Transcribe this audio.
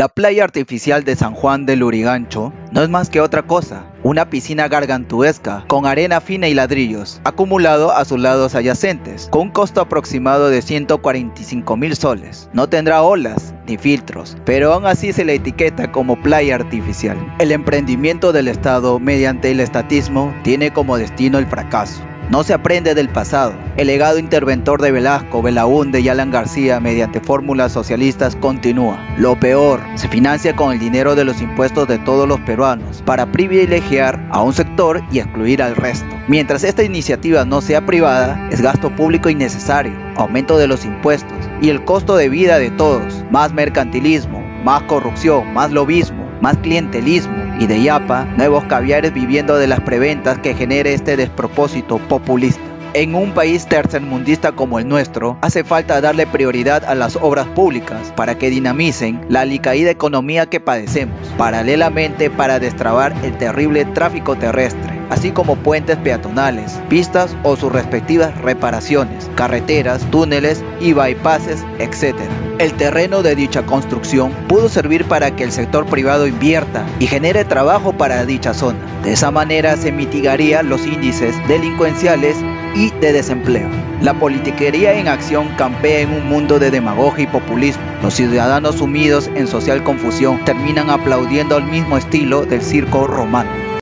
La playa artificial de San Juan de Lurigancho no es más que otra cosa, una piscina gargantuesca con arena fina y ladrillos, acumulado a sus lados adyacentes, con un costo aproximado de 145.000 soles. No tendrá olas ni filtros, pero aún así se la etiqueta como playa artificial. El emprendimiento del Estado mediante el estatismo tiene como destino el fracaso. No se aprende del pasado. El legado interventor de Velasco, Belaúnde y Alan García mediante fórmulas socialistas continúa. Lo peor, se financia con el dinero de los impuestos de todos los peruanos para privilegiar a un sector y excluir al resto. Mientras esta iniciativa no sea privada, es gasto público innecesario, aumento de los impuestos y el costo de vida de todos, más mercantilismo, más corrupción, más lobismo, más clientelismo y de Iapa, nuevos caviares viviendo de las preventas que genera este despropósito populista. En un país tercermundista como el nuestro, hace falta darle prioridad a las obras públicas para que dinamicen la alicaída economía que padecemos, paralelamente para destrabar el terrible tráfico terrestre, así como puentes peatonales, pistas o sus respectivas reparaciones, carreteras, túneles y bypasses, etc. El terreno de dicha construcción pudo servir para que el sector privado invierta y genere trabajo para dicha zona. De esa manera se mitigarían los índices delincuenciales y de desempleo. La politiquería en acción campea en un mundo de demagogia y populismo. Los ciudadanos sumidos en social confusión terminan aplaudiendo al mismo estilo del circo romano.